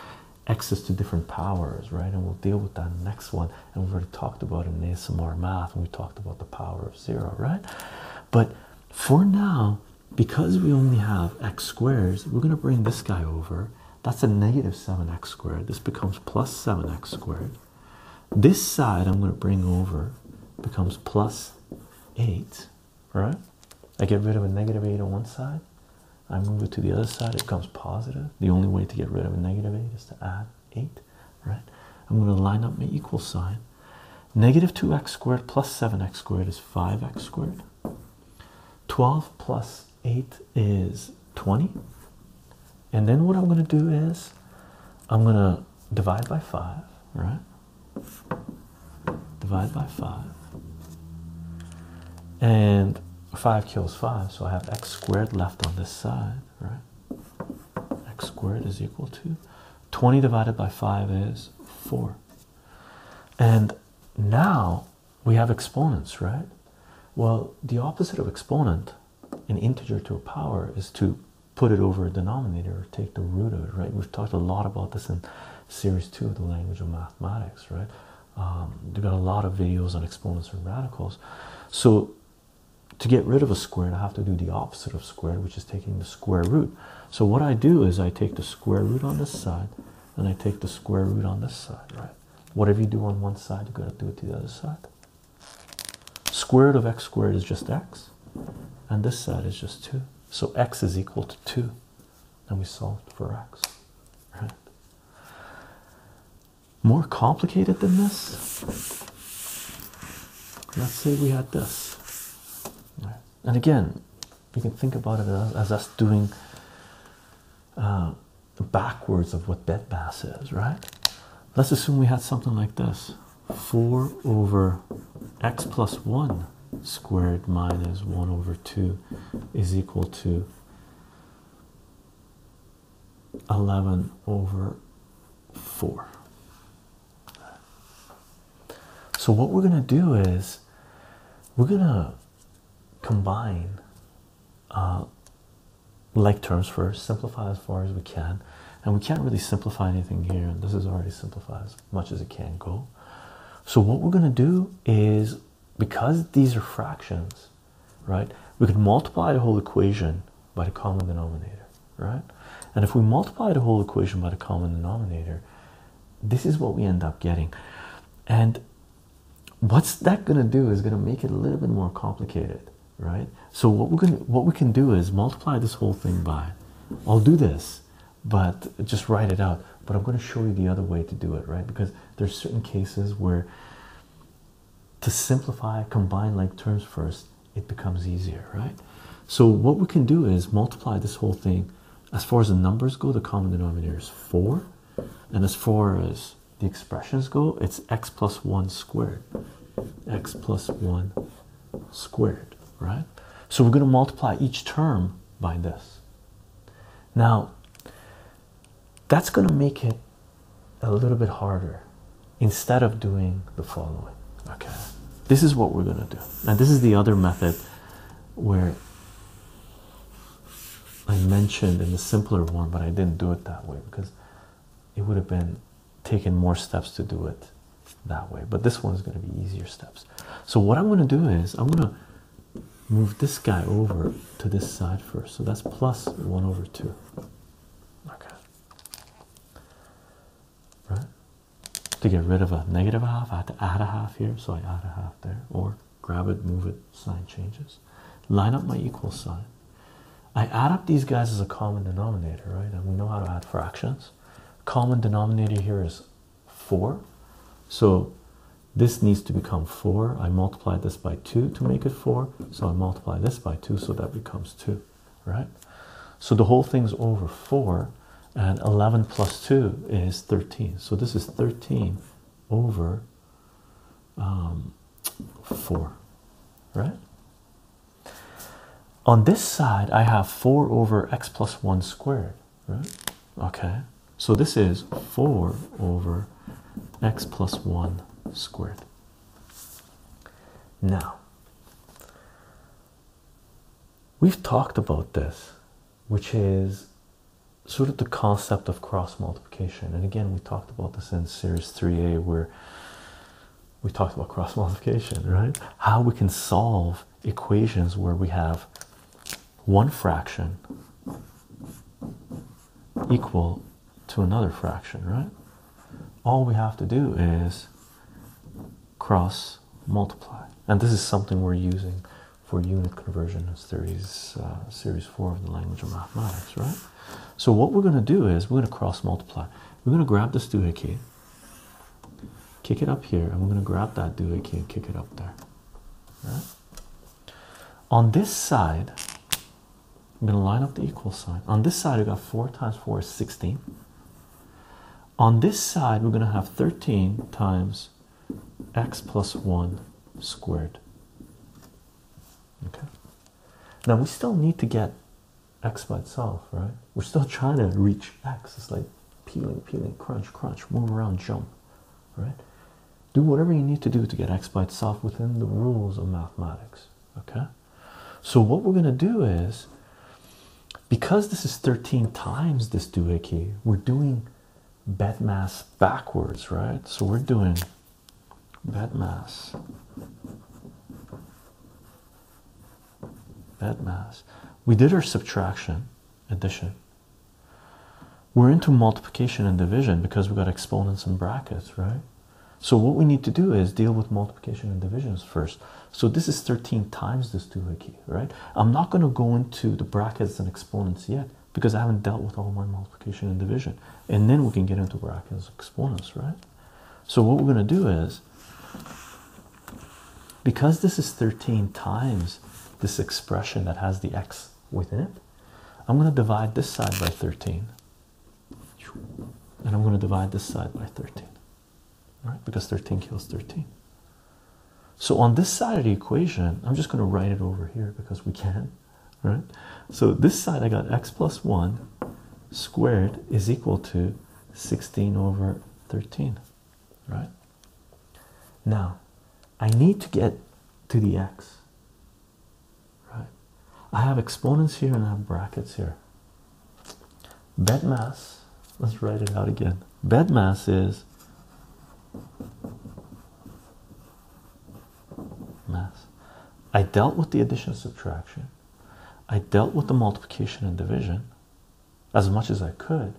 x's to different powers, right? And we'll deal with that next one. And we've already talked about it in ASMR math when we talked about the power of 0, right? But for now, because we only have x squares, we're going to bring this guy over. That's a negative 7x squared. This becomes plus 7x squared. This side I'm going to bring over becomes plus 8, right? I get rid of a negative 8 on one side. I move it to the other side. It becomes positive. The only way to get rid of a negative 8 is to add 8, right? I'm going to line up my equal sign. Negative 2x squared plus 7x squared is 5x squared. 12 plus 8 is 20. And then what I'm going to do is I'm going to divide by 5, right? Divide by 5. And 5 kills 5, so I have x squared left on this side, right? X squared is equal to 20 divided by 5 is 4. And now we have exponents, right? Well, the opposite of exponent, an integer to a power, is to put it over a denominator or take the root of it, right? We've talked a lot about this in series 2 of the Language of Mathematics, right? We've got a lot of videos on exponents and radicals. So to get rid of a squared, I have to do the opposite of squared, which is taking the square root. So what I do is I take the square root on this side and I take the square root on this side, right? Whatever you do on one side, you've got to do it to the other side. Square root of x squared is just x, and this side is just 2. So x is equal to 2, and we solved for x, right? More complicated than this, let's say we had this, right? And again, you can think about it as us doing backwards of what BEDMAS is, right? Let's assume we had something like this. 4 over x plus 1 squared minus 1 over 2 is equal to 11 over 4. So what we're going to do is we're going to combine like terms first, simplify as far as we can. And we can't really simplify anything here, and this is already simplified as much as it can go. So what we're going to do is, because these are fractions, right, we could multiply the whole equation by the common denominator, right? And if we multiply the whole equation by the common denominator, this is what we end up getting. And what's that going to do is going to make it a little bit more complicated, right? So what we can do is multiply this whole thing by, I'll do this, but just write it out. But I'm going to show you the other way to do it, right? Because there's certain cases where to simplify, combine like terms first, it becomes easier, right? So what we can do is multiply this whole thing. As far as the numbers go, the common denominator is 4, and as far as the expressions go, it's x plus 1 squared, x plus 1 squared, right? So we're going to multiply each term by this. Now that's going to make it a little bit harder instead of doing the following. Okay, this is what we're going to do. And this is the other method where I mentioned in the simpler one, but I didn't do it that way because it would have been taking more steps to do it that way. But this one is going to be easier steps. So what I'm going to do is I'm going to move this guy over to this side first. So that's plus 1 over 2. Right? To get rid of a negative half, I had to add a half here, so I add a half there, or grab it, move it, sign changes. Line up my equal sign. I add up these guys as a common denominator, right? And we know how to add fractions. Common denominator here is 4, so this needs to become 4. I multiply this by 2 to make it 4, so I multiply this by 2, so that becomes 2, right? So the whole thing's over 4. And 11 plus 2 is 13. So this is 13 over 4, right? On this side, I have 4 over x plus 1 squared, right? Okay, so this is 4 over x plus 1 squared. Now, we've talked about this, which is sort of the concept of cross multiplication. And again, we talked about this in series 3A, where we talked about cross multiplication, right? How we can solve equations where we have one fraction equal to another fraction, right? All we have to do is cross multiply, and this is something we're using for unit conversion in series 4 of the Language of Mathematics, right? So what we're going to do is we're going to cross multiply. We're going to grab this doohickey, kick it up here, and we're going to grab that doohickey and kick it up there, right? On this side, I'm going to line up the equal sign. On this side, we got 4 times 4 is 16. On this side, we're going to have 13 times x plus 1 squared. Okay. Now, we still need to get x by itself, right? We're still trying to reach x. It's like peeling, peeling, crunch, crunch, move around, jump, right? Do whatever you need to do to get x by itself within the rules of mathematics, okay? So what we're going to do is, because this is 13 times this doohickey, we're doing BEDMAS backwards, right? So we're doing BEDMAS. We did our subtraction, addition. We're into multiplication and division because we've got exponents and brackets, right? So what we need to do is deal with multiplication and divisions first. So this is 13 times this doohickey, right? I'm not going to go into the brackets and exponents yet because I haven't dealt with all my multiplication and division. And then we can get into brackets and exponents, right? So what we're going to do is, because this is 13 times this expression that has the x within it, I'm going to divide this side by 13. And I'm going to divide this side by 13. Right? Because 13 kills 13. So on this side of the equation, I'm just going to write it over here because we can, right? So this side, I got x plus 1 squared is equal to 16 over 13, right? Now, I need to get to the x, right? I have exponents here and I have brackets here. BEDMAS, let's write it out again. BEDMAS is math. I dealt with the addition subtraction. I dealt with the multiplication and division as much as I could.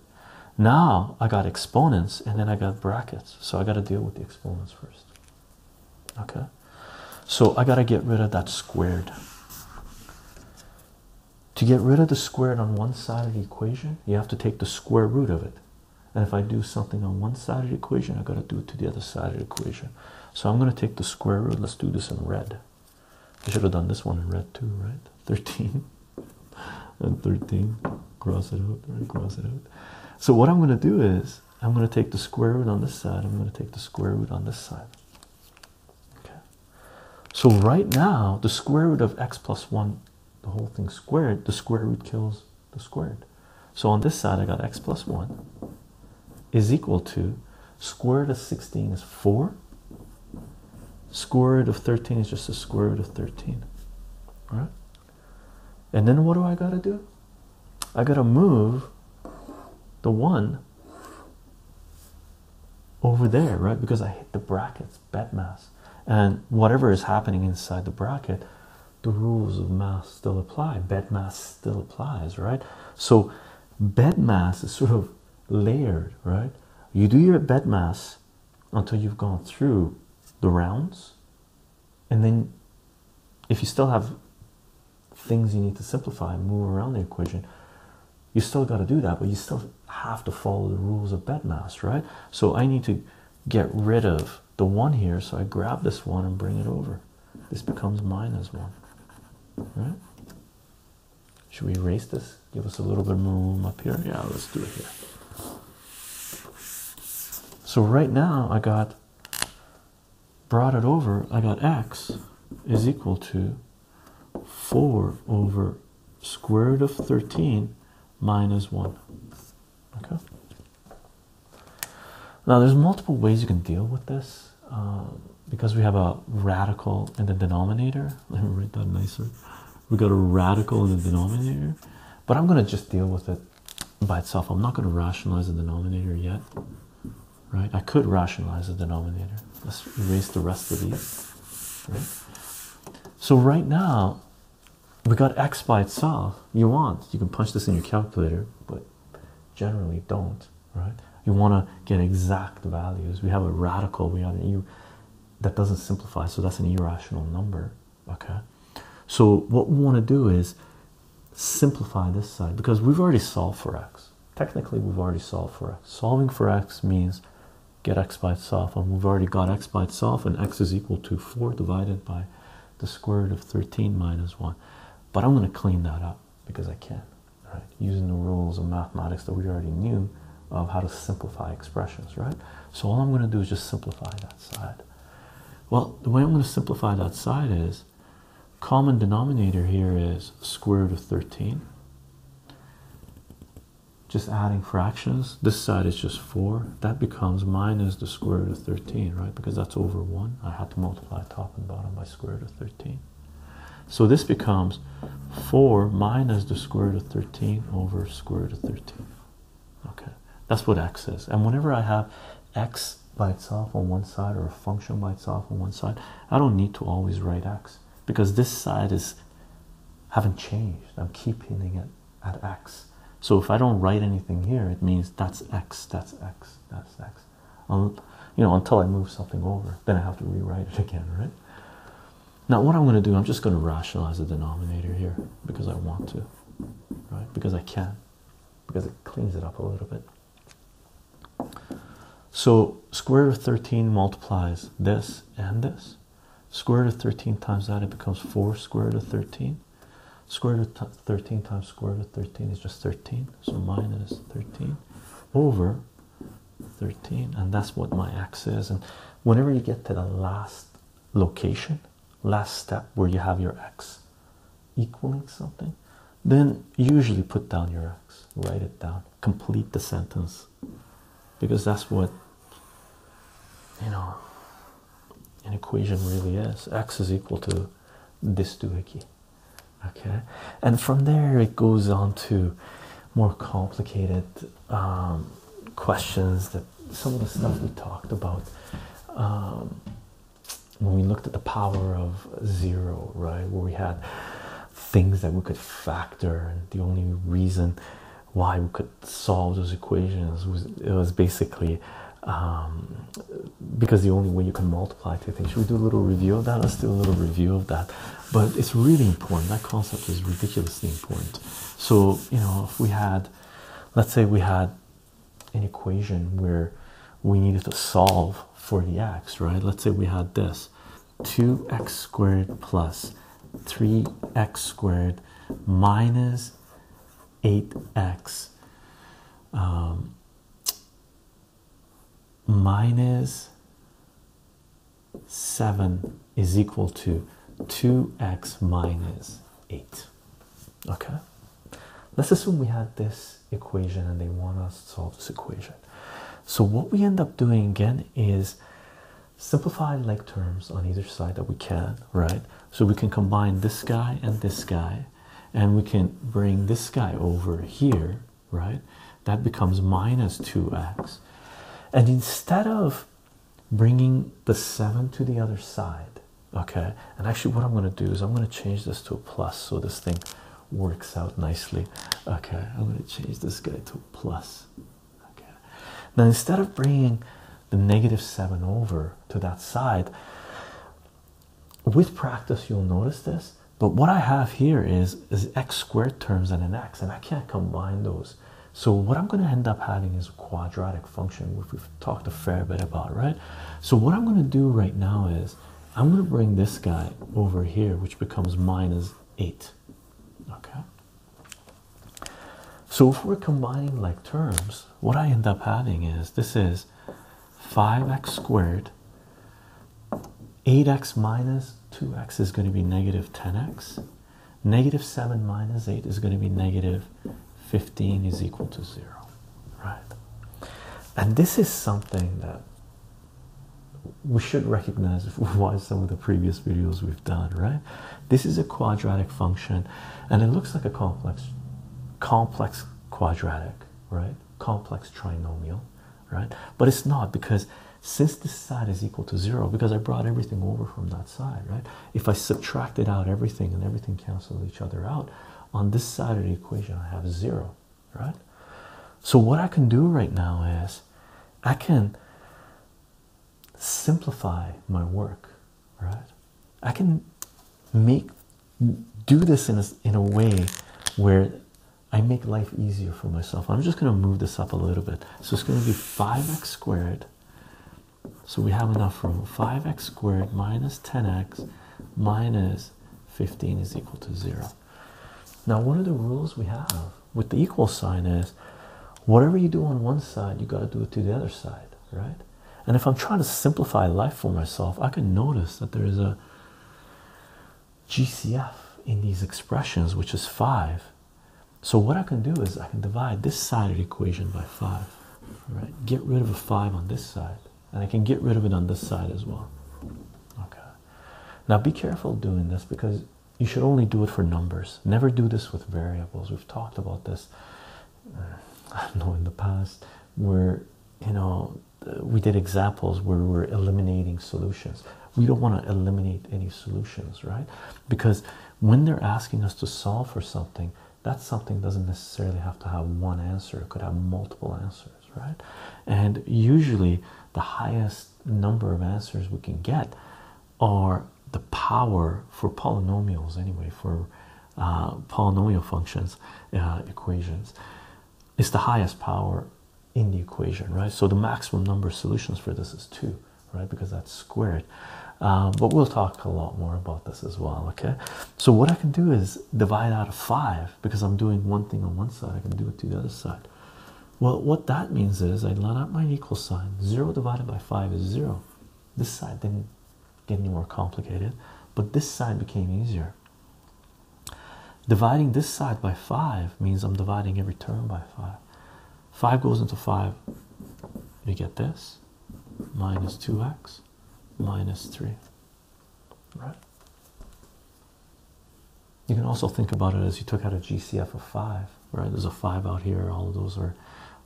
Now I got exponents and then I got brackets. So I got to deal with the exponents first. Okay. So I got to get rid of that squared. To get rid of the squared on one side of the equation, you have to take the square root of it. And if I do something on one side of the equation, I've got to do it to the other side of the equation. So I'm going to take the square root. Let's do this in red. I should have done this one in red too, right? 13 and 13. Cross it out, right? Cross it out. So what I'm going to do is, I'm going to take the square root on this side. I'm going to take the square root on this side. Okay. So right now, the square root of x plus 1, the whole thing squared, the square root kills the squared. So on this side, I got x plus 1 is equal to square root of 16 is 4. Square root of 13 is just the square root of 13. Right? And then what do I gotta do? I gotta move the 1 over there, right? Because I hit the brackets, BEDMAS. And whatever is happening inside the bracket, the rules of math still apply. BEDMAS still applies, right? So BEDMAS is sort of layered, right? You do your BEDMAS until you've gone through the rounds, and then if you still have things you need to simplify and move around the equation, you still got to do that, but you still have to follow the rules of BEDMAS, right? So I need to get rid of the 1 here, so I grab this 1 and bring it over. This becomes minus 1, right? Should we erase this? Give us a little bit more room up here. Yeah, let's do it here. So right now I got brought it over, I got x is equal to 4 over square root of 13 minus 1. Okay. Now there's multiple ways you can deal with this, because we have a radical in the denominator. Let me write that nicer. We got a radical in the denominator, but I'm going to just deal with it by itself. I'm not going to rationalize the denominator yet, right? I could rationalize the denominator. Let's erase the rest of these, right? So right now we got x by itself. You can punch this in your calculator, but generally don't, right? You want to get exact values. We have a radical, we have an e that doesn't simplify, so that's an irrational number. Okay, so what we want to do is simplify this side, because we've already solved for x. Technically we've already solved for x. Solving for x means get x by itself, and we've already got x by itself, and x is equal to 4 divided by the square root of 13 minus 1. But I'm going to clean that up because I can, right? Using the rules of mathematics that we already knew of how to simplify expressions, right? So all I'm going to do is just simplify that side. Well, the way I'm going to simplify that side is, common denominator here is square root of 13. Just adding fractions, this side is just 4. That becomes minus the square root of 13, right? Because that's over 1. I had to multiply top and bottom by square root of 13. So this becomes 4 minus the square root of 13 over square root of 13. Okay, that's what x is. And whenever I have x by itself on one side or a function by itself on one side, I don't need to always write x, because this side is haven't changed. I'm keeping it at x. So if I don't write anything here, it means that's x, that's x, that's x. You know, until I move something over, then I have to rewrite it again, right? Now what I'm going to do, I'm just going to rationalize the denominator here because I want to, right? Because I can, because it cleans it up a little bit. So square root of 13 multiplies this and this. Square root of 13 times that, it becomes 4 square root of 13. Square root of 13 times square root of 13 is just 13. So minus 13 over 13. And that's what my x is. And whenever you get to the last location, last step where you have your x equaling something, then usually put down your x. Write it down. Complete the sentence. Because that's what, you know, an equation really is. X is equal to this doohickey. Okay, and from there it goes on to more complicated questions, that some of the stuff we talked about when we looked at the power of 0, right, where we had things that we could factor, and the only reason why we could solve those equations was basically because the only way you can multiply two things. Should we do a little review of that? Let's do a little review of that. But it's really important. That concept is ridiculously important. So, you know, if we had, let's say we had an equation where we needed to solve for the x, right? Let's say we had this 2x squared plus 3x squared minus 8x minus 7 is equal to 2x minus 8. Okay, let's assume we had this equation and they want us to solve this equation. So what we end up doing again is simplify like terms on either side that we can, right? So we can combine this guy, and we can bring this guy over here, right? That becomes minus 2x. And instead of bringing the 7 to the other side, okay, and actually what I'm going to do is I'm going to change this to a plus so this thing works out nicely. Okay, I'm going to change this guy to a plus. Okay, now instead of bringing the negative 7 over to that side, with practice you'll notice this, but what I have here is x squared terms and an x, and I can't combine those. So what I'm going to end up having is a quadratic function, which we've talked a fair bit about, right? So what I'm going to do right now is I'm going to bring this guy over here, which becomes minus 8. Okay. So if we're combining like terms, what I end up having is this is 5x squared 8x minus 2x is going to be negative 10x. Negative 7 minus 8 is going to be negative 15 is equal to 0, right? And this is something that we should recognize if we watch some of the previous videos we've done, right? This is a quadratic function, and it looks like a complex quadratic, right? Complex trinomial, right? But it's not, because since this side is equal to 0, because I brought everything over from that side, right? If I subtracted out everything and everything cancels each other out, on this side of the equation I have 0, right? So what I can do right now is I can simplify my work, right? I can do this in a way where I make life easier for myself. I'm just going to move this up a little bit. So it's going to be 5x squared. So we have enough room. 5x squared minus 10x minus 15 is equal to 0. Now, one of the rules we have with the equal sign is whatever you do on one side, you got to do it to the other side, right? And if I'm trying to simplify life for myself, I can notice that there is a GCF in these expressions, which is 5. So what I can do is I can divide this side of the equation by 5, right? Get rid of a 5 on this side, and I can get rid of it on this side as well. Okay. Now be careful doing this, because you should only do it for numbers. Never do this with variables. We've talked about this, I don't know, in the past, where, you know, we did examples where we're eliminating solutions. We don't want to eliminate any solutions, right? Because when they're asking us to solve for something, that something doesn't necessarily have to have one answer. It could have multiple answers, right? And usually the highest number of answers we can get are the power for polynomials, anyway, for polynomial functions, equations. It's the highest power in the equation, right? So the maximum number of solutions for this is 2, right? Because that's squared. But we'll talk a lot more about this as well, okay? So what I can do is divide out of 5, because I'm doing one thing on one side, I can do it to the other side. Well, what that means is I line up my equal sign. 0 divided by 5 is 0. This side didn't get any more complicated, but this side became easier. Dividing this side by 5 means I'm dividing every term by 5. 5 goes into 5. We get this. Minus 2x. Minus 3. Right? You can also think about it as you took out a GCF of 5. Right? There's a 5 out here. All of those are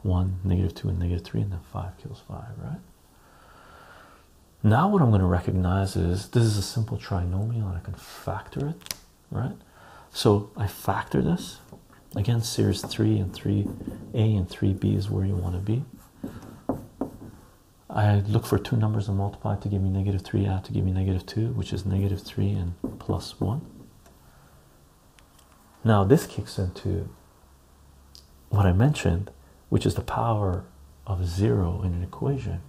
1, negative 2, and negative 3, and then 5 kills 5, right? Now what I'm going to recognize is this is a simple trinomial, and I can factor it, right? So I factor this. Again, series 3 and 3a and 3b is where you want to be. I look for two numbers and multiply to give me negative 3, add to give me negative 2, which is negative 3 and plus 1. Now this kicks into what I mentioned, which is the power of 0 in an equation,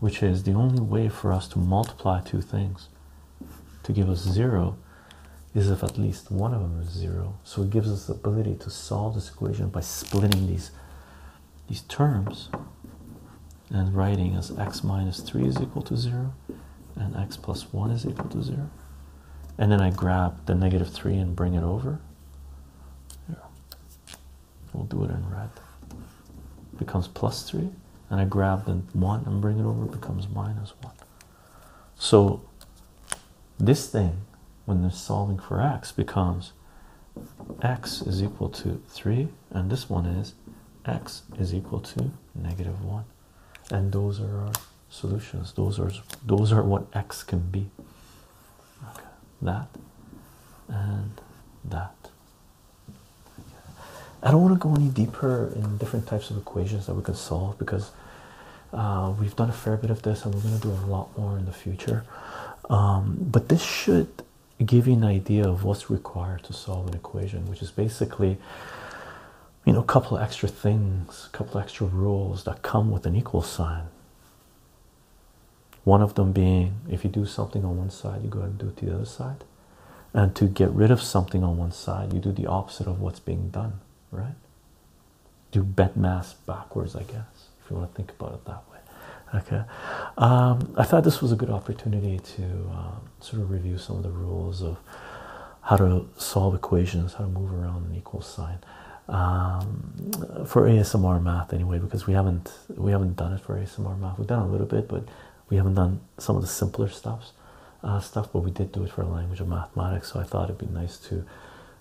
which is the only way for us to multiply two things to give us 0 is if at least one of them is 0. So it gives us the ability to solve this equation by splitting these terms and writing as x minus 3 is equal to 0 and x plus 1 is equal to 0. And then I grab the negative 3 and bring it over. We'll do it in red. Becomes plus 3, and I grab the 1 and bring it over, becomes minus 1. So this thing, when they're solving for x, becomes x is equal to 3, and this one is x is equal to negative 1. And those are our solutions. Those are what x can be. Okay. That and that. I don't want to go any deeper in different types of equations that we can solve, because we've done a fair bit of this and we're going to do a lot more in the future. But this should give you an idea of what's required to solve an equation, which is basically, you know, a couple of extra things, a couple of extra rules that come with an equal sign. One of them being, if you do something on one side, you go ahead and do it to the other side. And to get rid of something on one side, you do the opposite of what's being done. Right? Do BEDMAS backwards, I guess, if you want to think about it that way. Okay, I thought this was a good opportunity to sort of review some of the rules of how to solve equations, how to move around an equal sign, for ASMR math anyway, because we haven't done it for ASMR math. We've done a little bit, but we haven't done some of the simpler stuff, but we did do it for a Language of Mathematics. So I thought it'd be nice to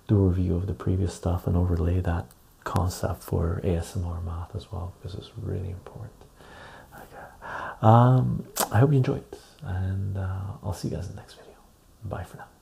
do a review of the previous stuff and overlay that concept for ASMR math as well, because it's really important. Okay, I hope you enjoyed, and I'll see you guys in the next video. Bye for now.